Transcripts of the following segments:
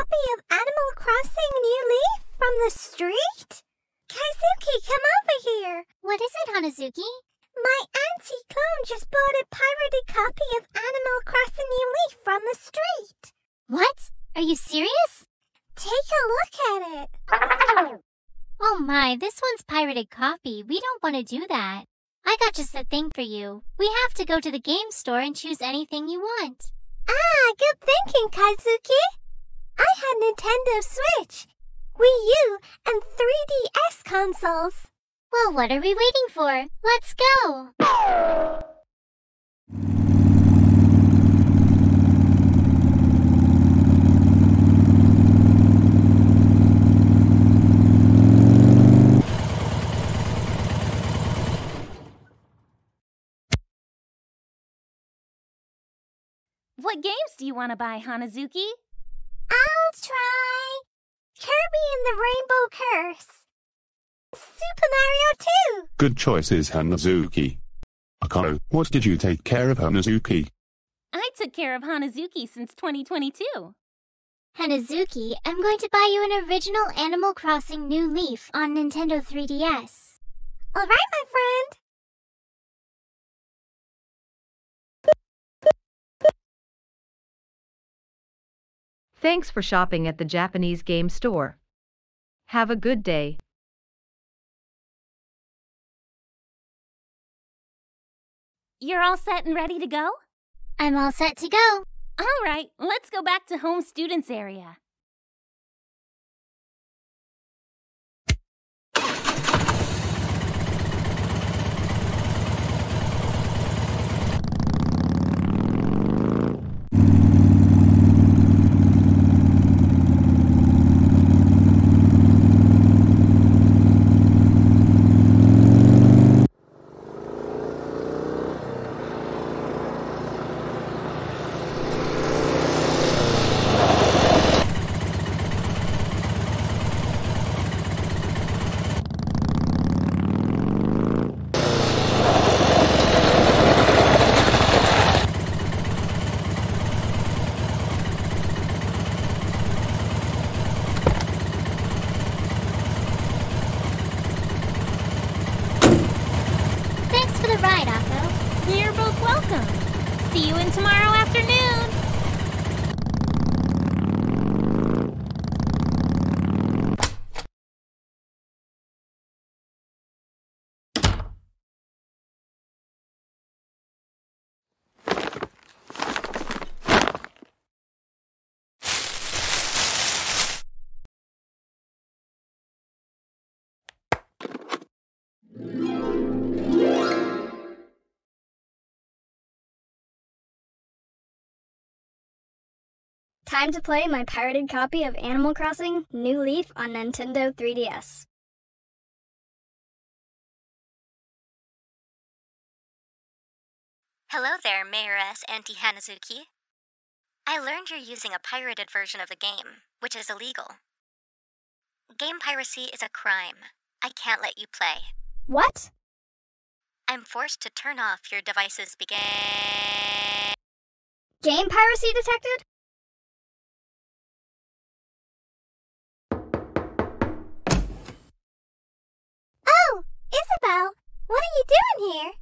copy of Animal Crossing New Leaf from the street? Kiazuki, come over here. What is it, Hanazuki? My Anti-Clone just bought a pirated copy of Animal Crossing New Leaf from the street. What? Are you serious? Take a look at it. Oh my, this one's pirated copy. We don't want to do that. I got just the thing for you. We have to go to the game store and choose anything you want. Ah, good thinking, Kiazuki. I had Nintendo Switch, Wii U, and 3DS consoles. Well, what are we waiting for? Let's go! What games do you want to buy, Hanazuki? I'll try Kirby and the Rainbow Curse. Super Mario 2! Good choices, Hanazuki. Akaro, what did you take care of Hanazuki? I took care of Hanazuki since 2022. Hanazuki, I'm going to buy you an original Animal Crossing New Leaf on Nintendo 3DS. Alright, my friend! Thanks for shopping at the Japanese game store. Have a good day. You're all set and ready to go? I'm all set to go. All right, let's go back to home students area. Time to play my pirated copy of Animal Crossing New Leaf on Nintendo 3DS. Hello there, Mayoress Anti-Hanazuki. I learned you're using a pirated version of the game, which is illegal. Game piracy is a crime. I can't let you play. What? I'm forced to turn off your device's begin. Game piracy detected? Isabel, what are you doing here?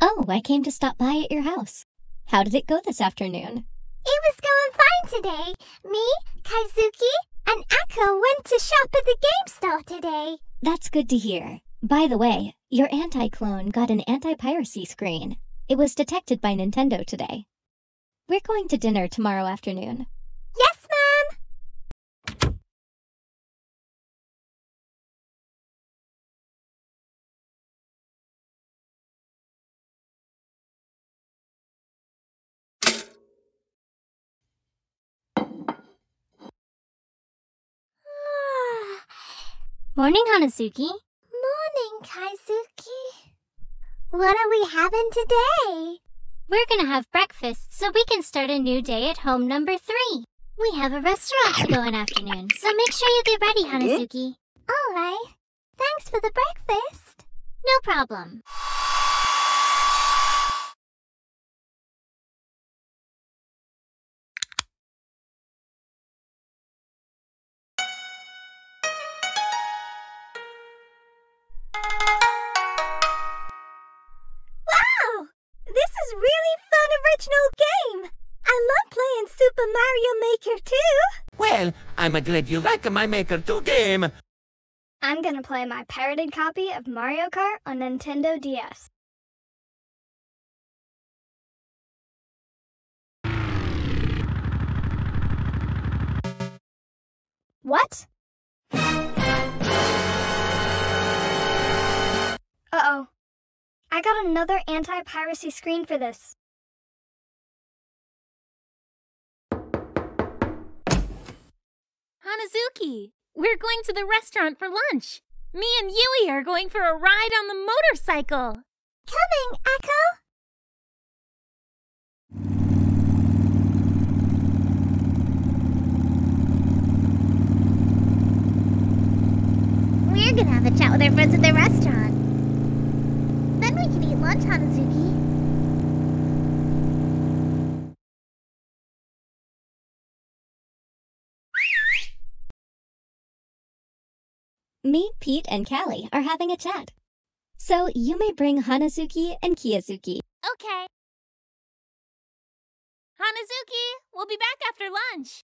Oh, I came to stop by at your house. How did it go this afternoon? It was going fine today. Me, Kiazuki, and Echo went to shop at the game store today. That's good to hear. By the way, your Anti-Clone got an anti-piracy screen. It was detected by Nintendo today. We're going to dinner tomorrow afternoon. Yes, Mom! Morning, Hanazuki. Morning, Kiazuki. What are we having today? We're gonna have breakfast so we can start a new day at home number 3. We have a restaurant to go in afternoon, so make sure you get ready, Hanazuki. Alright. Thanks for the breakfast. No problem. original game! I love playing Super Mario Maker 2! Well, I'm glad you like my Maker 2 game! I'm gonna play my pirated copy of Mario Kart on Nintendo DS. What? Uh-oh. I got another anti-piracy screen for this. Hanazuki, we're going to the restaurant for lunch. Me and Yui are going for a ride on the motorcycle. Coming, Echo! We're gonna have a chat with our friends at the restaurant. Then we can eat lunch, Hanazuki. Me, Pete, and Callie are having a chat. So you may bring Hanazuki and Kiazuki. Okay. Hanazuki, we'll be back after lunch.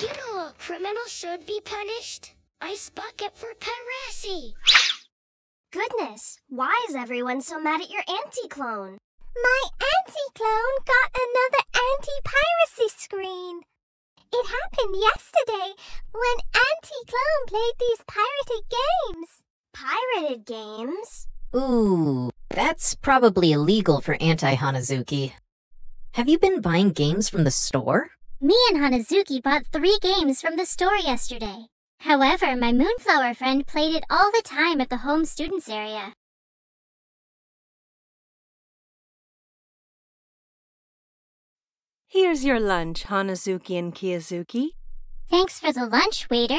You know what criminals should be punished? Ice bucket for piracy! Goodness, why is everyone so mad at your anti-clone? My anti-clone got another anti-piracy screen! It happened yesterday when anti-clone played these pirated games! Pirated games? Ooh, that's probably illegal for Anti-Hanazuki. Have you been buying games from the store? Me and Hanazuki bought 3 games from the store yesterday. However, my Moonflower friend played it all the time at the home students area. Here's your lunch, Hanazuki and Kiazuki. Thanks for the lunch, waiter.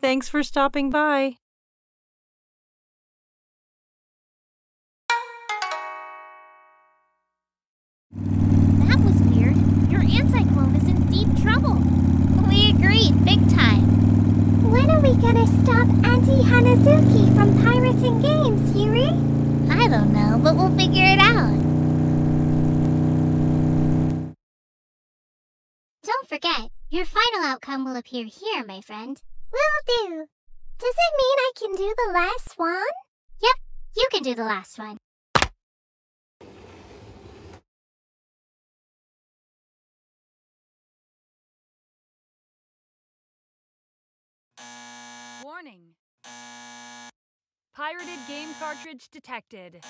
Thanks for stopping by. Gonna stop Auntie Hanazuki from pirating games, Yuri? I don't know, but we'll figure it out. Don't forget, your final outcome will appear here, my friend. Will do. Does it mean I can do the last one? Yep, you can do the last one. Warning. Pirated game cartridge detected.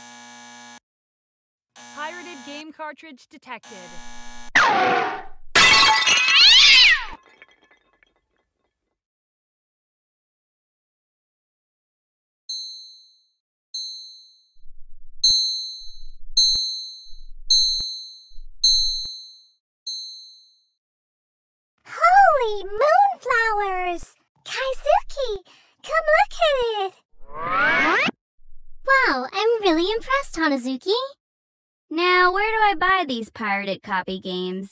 Pirated game cartridge detected. Holy moonflowers! Kiazuki, come look at it! Wow, I'm really impressed, Hanazuki. Now, where do I buy these pirated copy games?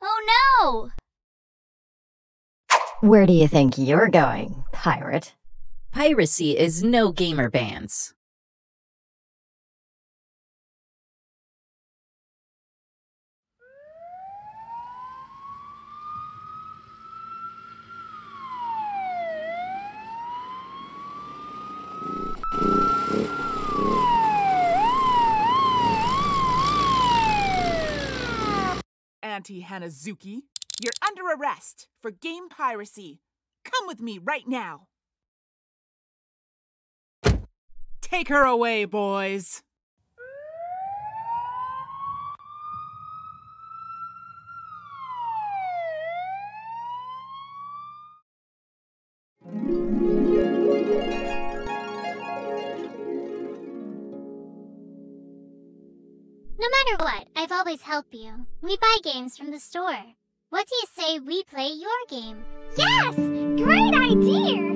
Oh no! Where do you think you're going, pirate? Piracy is no gamer bans. Anti-Hanazuki, you're under arrest for game piracy. Come with me right now. Take her away, boys. No matter what, I've always helped you. We buy games from the store. What do you say we play your game? Yes! Great idea!